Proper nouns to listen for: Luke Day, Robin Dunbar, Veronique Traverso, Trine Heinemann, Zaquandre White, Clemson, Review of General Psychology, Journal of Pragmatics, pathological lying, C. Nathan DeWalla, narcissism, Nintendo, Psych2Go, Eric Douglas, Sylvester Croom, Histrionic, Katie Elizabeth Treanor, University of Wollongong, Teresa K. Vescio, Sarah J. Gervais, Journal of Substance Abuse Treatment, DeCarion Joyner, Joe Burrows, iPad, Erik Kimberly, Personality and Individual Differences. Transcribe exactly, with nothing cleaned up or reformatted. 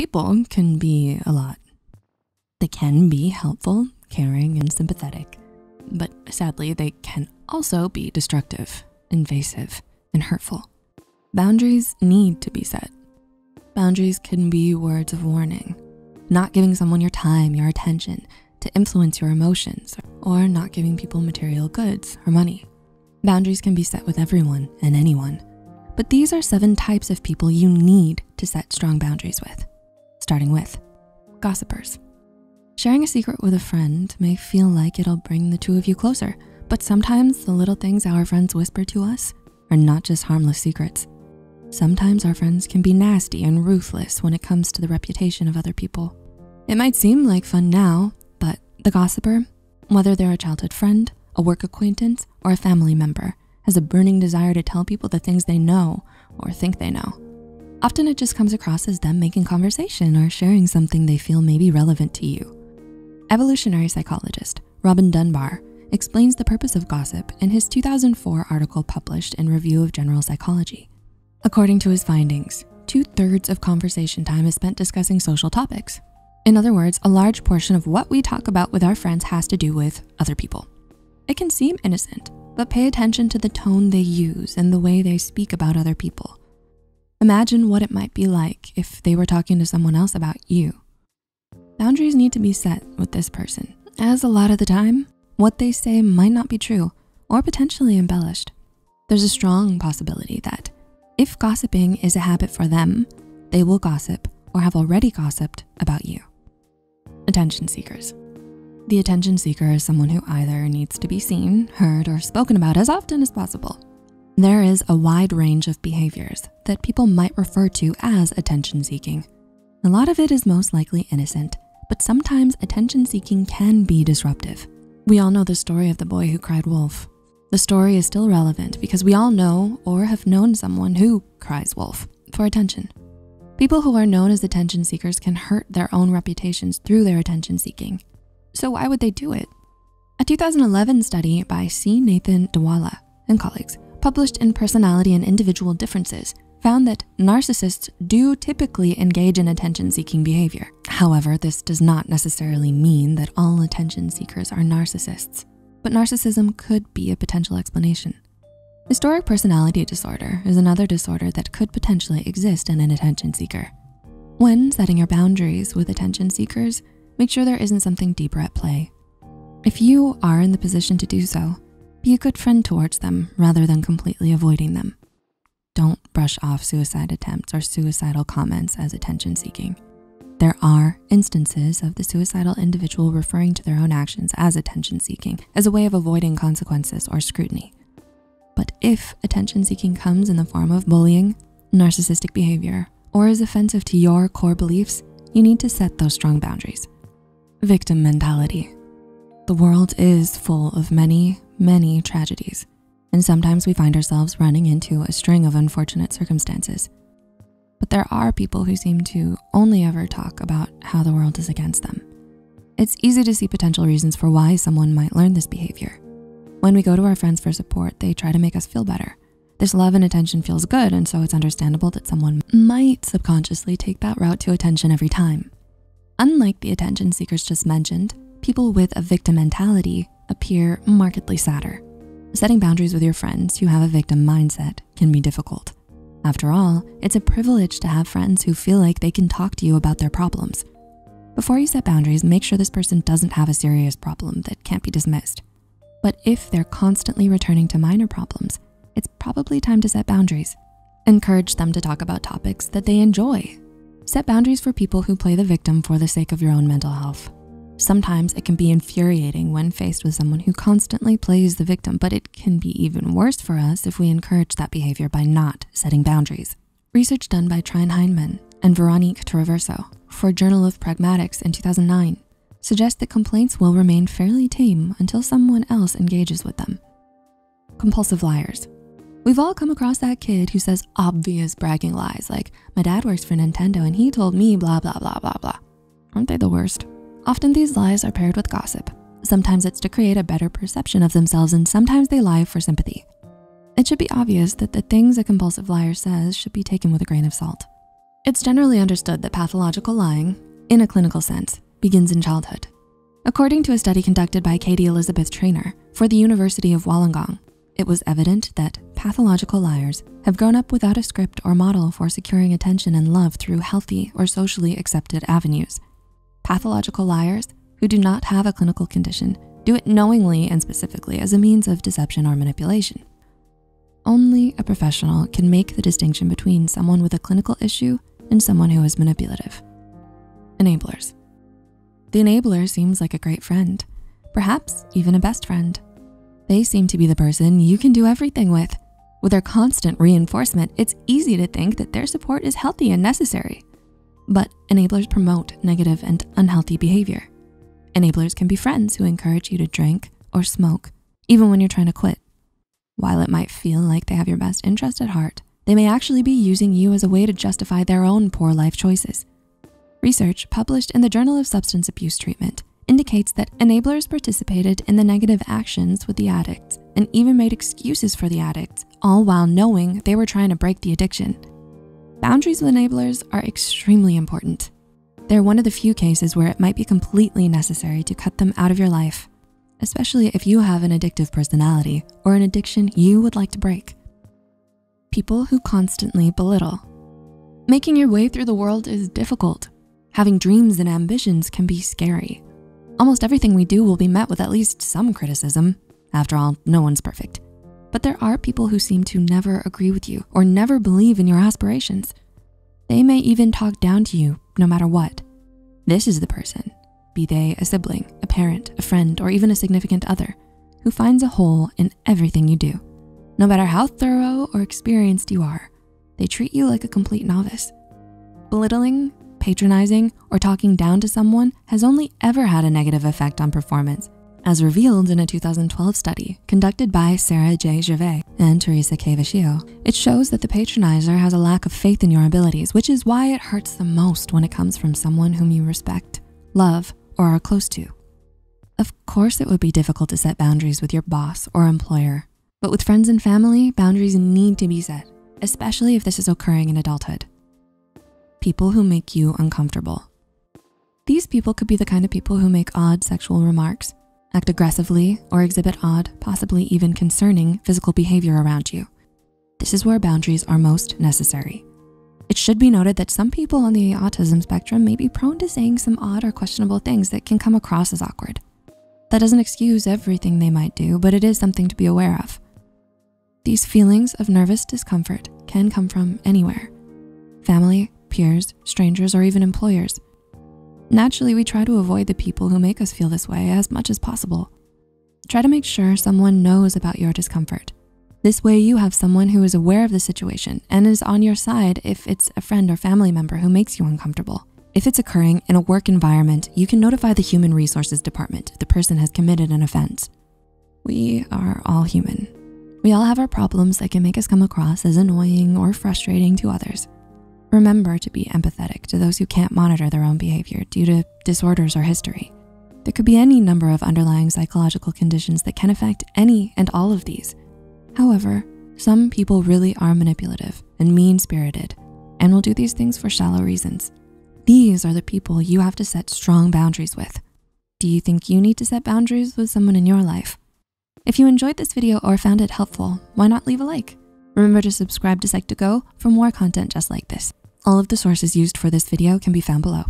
people can be a lot. They can be helpful, caring, and sympathetic, but sadly, they can also be destructive, invasive, and hurtful. Boundaries need to be set. Boundaries can be words of warning, not giving someone your time, your attention, to influence your emotions, or not giving people material goods or money. Boundaries can be set with everyone and anyone, but these are seven types of people you need to set strong boundaries with, starting with gossipers. Sharing a secret with a friend may feel like it'll bring the two of you closer, but sometimes the little things our friends whisper to us are not just harmless secrets. Sometimes our friends can be nasty and ruthless when it comes to the reputation of other people. It might seem like fun now, but the gossiper, whether they're a childhood friend, a work acquaintance, or a family member, has a burning desire to tell people the things they know or think they know. Often it just comes across as them making conversation or sharing something they feel may be relevant to you. Evolutionary psychologist Robin Dunbar explains the purpose of gossip in his two thousand four article published in Review of General Psychology. According to his findings, two-thirds of conversation time is spent discussing social topics. In other words, a large portion of what we talk about with our friends has to do with other people. It can seem innocent, but pay attention to the tone they use and the way they speak about other people. Imagine what it might be like if they were talking to someone else about you. Boundaries need to be set with this person, as a lot of the time, what they say might not be true or potentially embellished. There's a strong possibility that if gossiping is a habit for them, they will gossip or have already gossiped about you. Attention seekers. The attention seeker is someone who either needs to be seen, heard, or spoken about as often as possible. There is a wide range of behaviors that people might refer to as attention seeking. A lot of it is most likely innocent, but sometimes attention seeking can be disruptive. We all know the story of the boy who cried wolf. The story is still relevant because we all know or have known someone who cries wolf for attention. People who are known as attention seekers can hurt their own reputations through their attention seeking. So why would they do it? A two thousand eleven study by C. Nathan DeWalla and colleagues, published in Personality and Individual Differences, found that narcissists do typically engage in attention-seeking behavior. However, this does not necessarily mean that all attention seekers are narcissists, but narcissism could be a potential explanation. Histrionic personality disorder is another disorder that could potentially exist in an attention seeker. When setting your boundaries with attention seekers, make sure there isn't something deeper at play. If you are in the position to do so, be a good friend towards them rather than completely avoiding them. Don't brush off suicide attempts or suicidal comments as attention seeking. There are instances of the suicidal individual referring to their own actions as attention seeking as a way of avoiding consequences or scrutiny. But if attention seeking comes in the form of bullying, narcissistic behavior, or is offensive to your core beliefs, you need to set those strong boundaries. Victim mentality. The world is full of many, many tragedies, and sometimes we find ourselves running into a string of unfortunate circumstances. But there are people who seem to only ever talk about how the world is against them. It's easy to see potential reasons for why someone might learn this behavior. When we go to our friends for support, they try to make us feel better. This love and attention feels good, and so it's understandable that someone might subconsciously take that route to attention every time. Unlike the attention seekers just mentioned, people with a victim mentality appear markedly sadder. Setting boundaries with your friends who have a victim mindset can be difficult. After all, it's a privilege to have friends who feel like they can talk to you about their problems. Before you set boundaries, make sure this person doesn't have a serious problem that can't be dismissed. But if they're constantly returning to minor problems, it's probably time to set boundaries. Encourage them to talk about topics that they enjoy. Set boundaries for people who play the victim for the sake of your own mental health. Sometimes it can be infuriating when faced with someone who constantly plays the victim, but it can be even worse for us if we encourage that behavior by not setting boundaries. Research done by Trine Heinemann and Veronique Traverso for Journal of Pragmatics in two thousand nine suggests that complaints will remain fairly tame until someone else engages with them. Compulsive liars. We've all come across that kid who says obvious bragging lies like, my dad works for Nintendo and he told me blah, blah, blah, blah, blah. Aren't they the worst? Often these lies are paired with gossip. Sometimes it's to create a better perception of themselves, and sometimes they lie for sympathy. It should be obvious that the things a compulsive liar says should be taken with a grain of salt. It's generally understood that pathological lying, in a clinical sense, begins in childhood. According to a study conducted by Katie Elizabeth Treanor for the University of Wollongong, it was evident that pathological liars have grown up without a script or model for securing attention and love through healthy or socially accepted avenues. Pathological liars who do not have a clinical condition do it knowingly and specifically as a means of deception or manipulation. Only a professional can make the distinction between someone with a clinical issue and someone who is manipulative. Enablers. The enabler seems like a great friend, perhaps even a best friend. They seem to be the person you can do everything with. With their constant reinforcement, it's easy to think that their support is healthy and necessary. But enablers promote negative and unhealthy behavior. Enablers can be friends who encourage you to drink or smoke, even when you're trying to quit. While it might feel like they have your best interest at heart, they may actually be using you as a way to justify their own poor life choices. Research published in the Journal of Substance Abuse Treatment indicates that enablers participated in the negative actions with the addicts and even made excuses for the addicts, all while knowing they were trying to break the addiction. Boundaries with enablers are extremely important. They're one of the few cases where it might be completely necessary to cut them out of your life, especially if you have an addictive personality or an addiction you would like to break. People who constantly belittle. Making your way through the world is difficult. Having dreams and ambitions can be scary. Almost everything we do will be met with at least some criticism. After all, no one's perfect. But there are people who seem to never agree with you or never believe in your aspirations. They may even talk down to you no matter what. This is the person, be they a sibling, a parent, a friend, or even a significant other, who finds a hole in everything you do. No matter how thorough or experienced you are, they treat you like a complete novice. Belittling, patronizing, or talking down to someone has only ever had a negative effect on performance, as revealed in a two thousand twelve study conducted by Sarah J. Gervais and Teresa K. Vescio. It shows that the patronizer has a lack of faith in your abilities, which is why it hurts the most when it comes from someone whom you respect, love, or are close to. Of course, it would be difficult to set boundaries with your boss or employer, but with friends and family, boundaries need to be set, especially if this is occurring in adulthood. People who make you uncomfortable. These people could be the kind of people who make odd sexual remarks, act aggressively, or exhibit odd, possibly even concerning physical behavior around you. This is where boundaries are most necessary. It should be noted that some people on the autism spectrum may be prone to saying some odd or questionable things that can come across as awkward. That doesn't excuse everything they might do, but it is something to be aware of. These feelings of nervous discomfort can come from anywhere: family, peers, strangers, or even employers. Naturally, we try to avoid the people who make us feel this way as much as possible. Try to make sure someone knows about your discomfort. This way you have someone who is aware of the situation and is on your side if it's a friend or family member who makes you uncomfortable. If it's occurring in a work environment, you can notify the Human Resources Department if the person has committed an offense. We are all human. We all have our problems that can make us come across as annoying or frustrating to others. Remember to be empathetic to those who can't monitor their own behavior due to disorders or history. There could be any number of underlying psychological conditions that can affect any and all of these. However, some people really are manipulative and mean-spirited and will do these things for shallow reasons. These are the people you have to set strong boundaries with. Do you think you need to set boundaries with someone in your life? If you enjoyed this video or found it helpful, why not leave a like? Remember to subscribe to Psych to Go for more content just like this. All of the sources used for this video can be found below.